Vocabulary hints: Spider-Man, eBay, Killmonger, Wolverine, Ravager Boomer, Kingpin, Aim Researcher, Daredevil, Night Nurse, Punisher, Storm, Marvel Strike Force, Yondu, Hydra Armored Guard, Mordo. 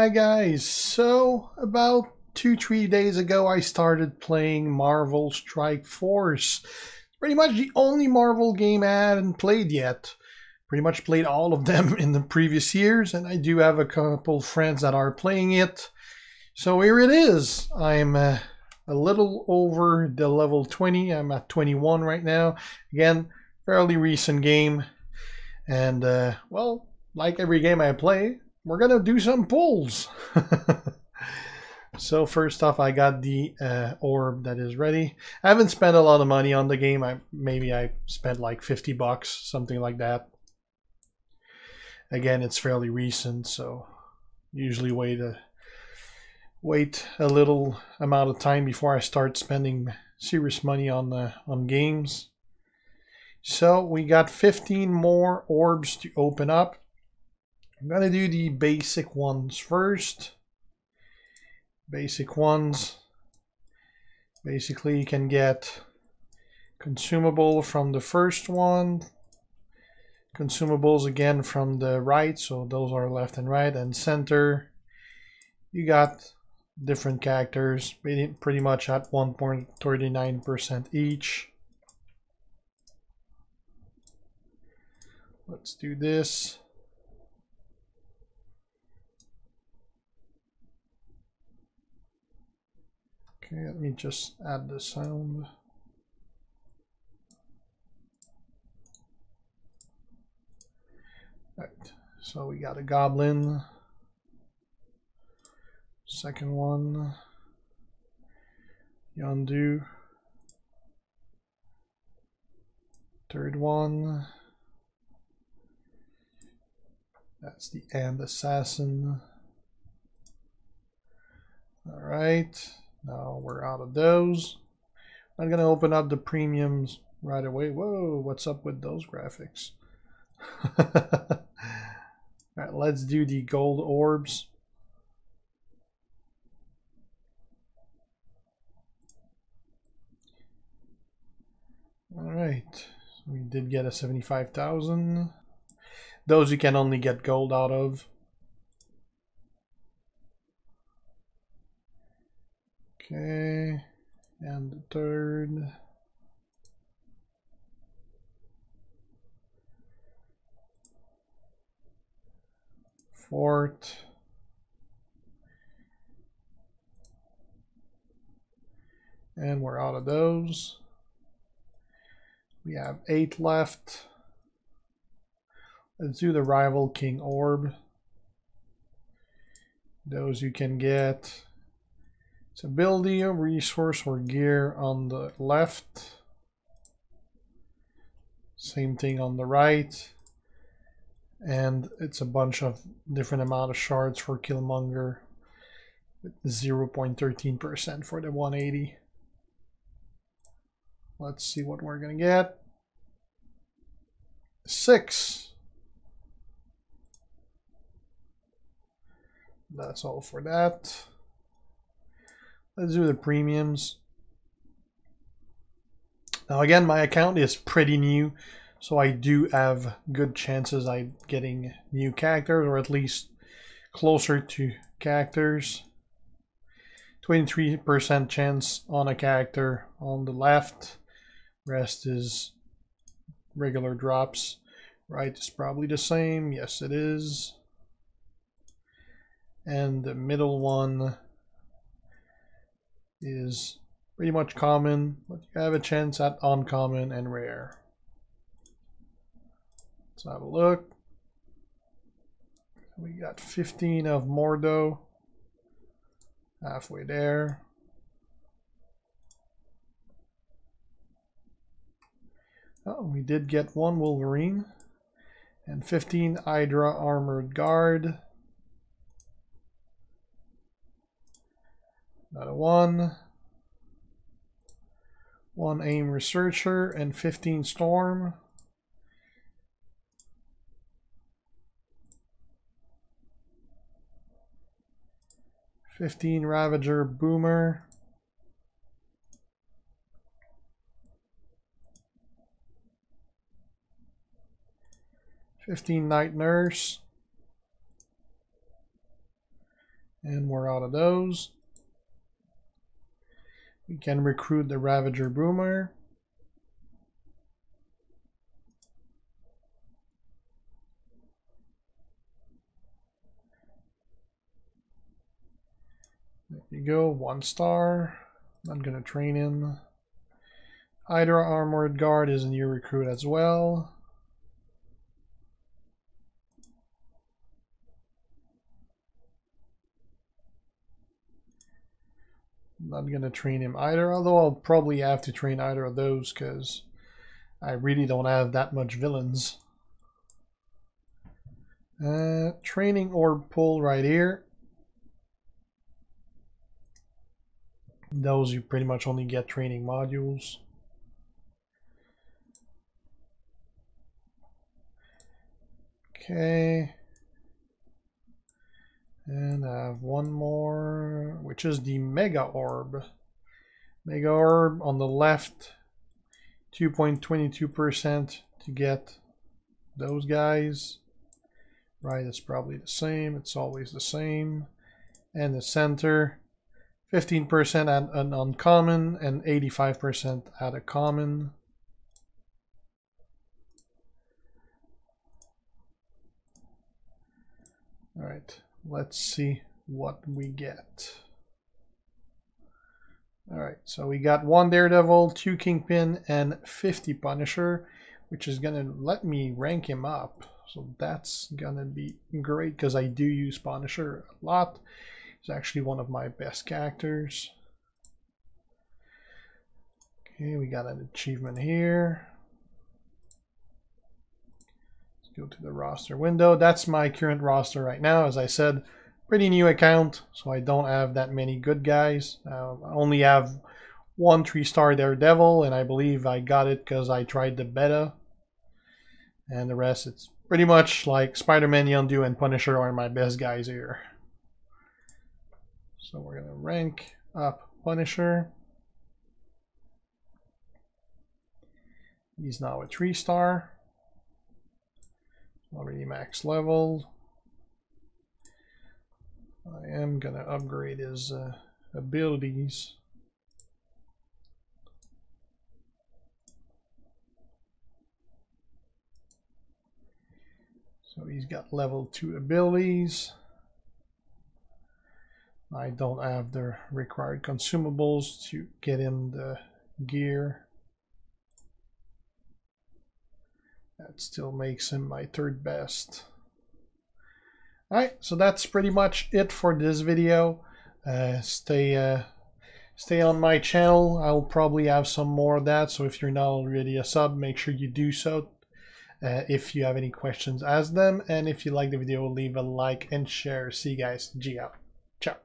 Hi guys, so about 2-3 days ago I started playing Marvel Strike Force. It's pretty much the only Marvel game I haven't played yet. Pretty much played all of them in the previous years, and I do have a couple friends that are playing it. So here it is. I'm a little over the level 20. I'm at 21 right now. Again, fairly recent game. And well, like every game I play, we're gonna do some pulls. So first off, I got the orb that is ready. I haven't spent a lot of money on the game. Maybe I spent like $50, something like that. Again, it's fairly recent, so usually wait a little amount of time before I start spending serious money on games. So we got 15 more orbs to open up. I'm gonna do the basic ones first. Basic ones. Basically, you can get consumable from the first one. Consumables again from the right, so those are left and right, and center. You got different characters, pretty much at 1.39% each. Let's do this. Okay, let me just add the sound. Right, so we got a goblin. Second one. Yondu. Third one. That's the end assassin. All right. Now we're out of those. I'm going to open up the premiums right away. Whoa, what's up with those graphics? All right, let's do the gold orbs. All right, so we did get a 75,000. Those you can only get gold out of. Okay, and the third. Fourth. And we're out of those. We have 8 left. Let's do the rival king orb. Those you can get. So build the resource or gear on the left. Same thing on the right. And it's a bunch of different amount of shards for Killmonger. 0.13% for the 180. Let's see what we're gonna get. 6. That's all for that. Let's do the premiums. Now again, my account is pretty new, so I do have good chances I'm getting new characters, or at least closer to characters. 23% chance on a character on the left. Rest is regular drops. Right is probably the same. Yes, it is. And the middle one is pretty much common, but you have a chance at uncommon and rare. Let's have a look. We got 15 of Mordo. Halfway there. Oh, we did get 1 Wolverine and 15 Hydra Armored Guard. Another one. 1 Aim Researcher and 15 Storm. $15 Ravager Boomer. $15 Night Nurse. And we're out of those. We can recruit the Ravager Boomer. There you go, 1 star. I'm going to train him. Hydra Armored Guard is a new recruit as well. I'm not going to train him either, although I'll probably have to train either of those because I really don't have that much villains. Training orb pool right here. Those you pretty much only get training modules. Okay. And I have one more, which is the Mega Orb. Mega Orb on the left, 2.22% to get those guys. Right, it's probably the same. It's always the same. And the center, 15% at an uncommon and 85% at a common. All right. Let's see what we get. Alright, so we got 1 Daredevil, 2 Kingpin, and 50 Punisher, which is going to let me rank him up. So that's going to be great because I do use Punisher a lot. He's actually one of my best characters. Okay, we got an achievement here. Go to the roster window. That's my current roster right now. As I said, pretty new account, so I don't have that many good guys. I only have 1 3-star Daredevil, and I believe I got it because I tried the beta. And the rest, it's pretty much like Spider-Man, Yondu, and Punisher are my best guys here. So we're gonna rank up Punisher. He's now a 3-star. Already max level. I am going to upgrade his abilities. So he's got level 2 abilities. I don't have the required consumables to get him the gear. That still makes him my 3rd best. Alright, so that's pretty much it for this video. Stay on my channel. I'll probably have some more of that, so if you're not already a sub, make sure you do so. If you have any questions, ask them. And if you like the video, leave a like and share. See you guys. Ciao.